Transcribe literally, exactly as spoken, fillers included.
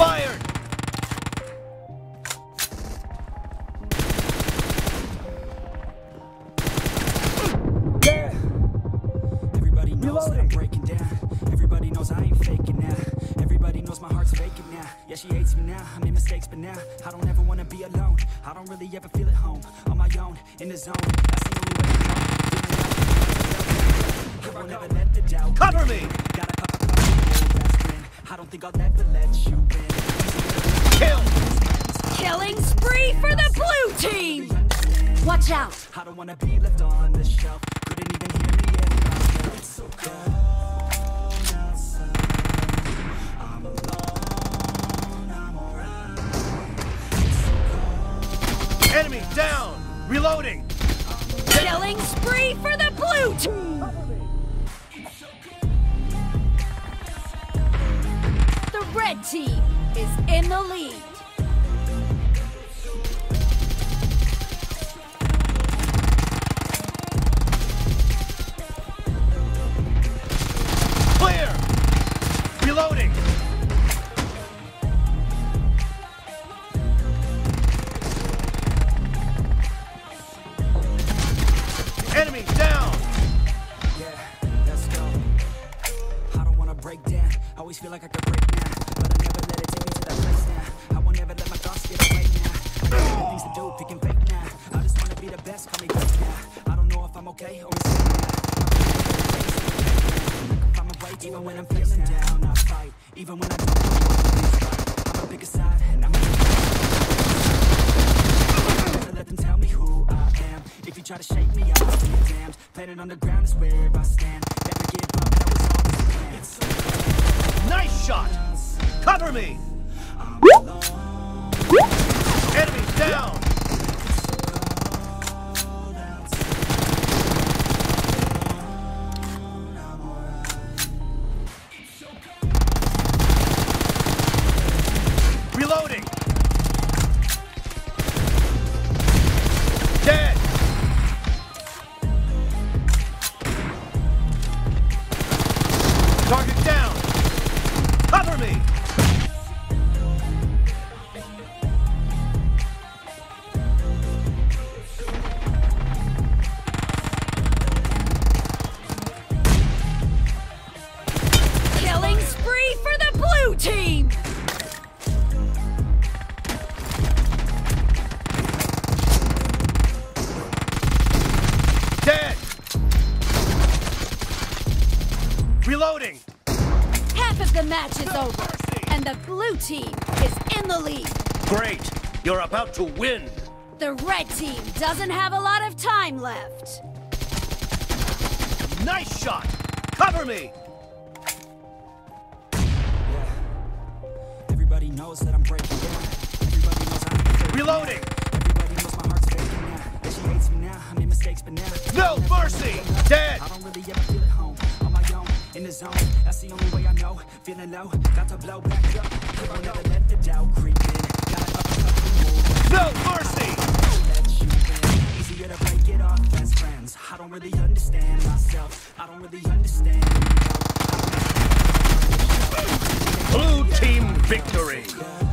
fired! Everybody knows that I'm breaking down. Everybody knows I ain't faking now. Everybody knows my heart's faking now. Yeah, she hates me now. I made mistakes, but now I don't ever wanna be alone. I don't really ever feel at home. On my own, in the zone. That's the only way I know. I won't ever let the doubt cover me. I don't think I'll ever let you win. Kill! Killing spree for the blue team! Watch out! I don't wanna be left on the shelf. Couldn't even hear me if it's so cold outside. I'm alone, I'm alright. It's so cold. Enemy down! Reloading! Killing spree for the blue team! Red team is in the lead. Clear! Reloading! Enemy down! Yeah, let's go. I don't want to break down. I always feel like I could break down. I don't know if I'm okay or I'm awake even when I'm feeling down. I fight even when I don't fight. I'm a bigger side and I'm gonna let them tell me who I am. If you try to shake me, I'll be damned. Planet underground is where I stand. Never give up, that was always the plan. It's so nice shot. Cover me. I'm alone. Enemy down. Target down! Cover me! Killing spree for the blue team! Dead! Reloading! Half of the match is over, and the blue team is in the lead. Great! You're about to win! The red team doesn't have a lot of time left. Nice shot! Cover me! Yeah. Everybody knows that I'm breaking down. Everybody knows I'm breaking down. Reloading! Everybody knows my heart's breaking now. That she hates me now. I made mistakes, but now. No mercy! Dead! I don't really ever feel at home. In the zone, that's the only way I know. Feeling low, got to blow back up. I won't ever let the doubt creep in. Gotta up and up and move. No mercy! Let you in. Easier to break it off as friends. I don't really understand myself. I don't really understand. Blue team victory!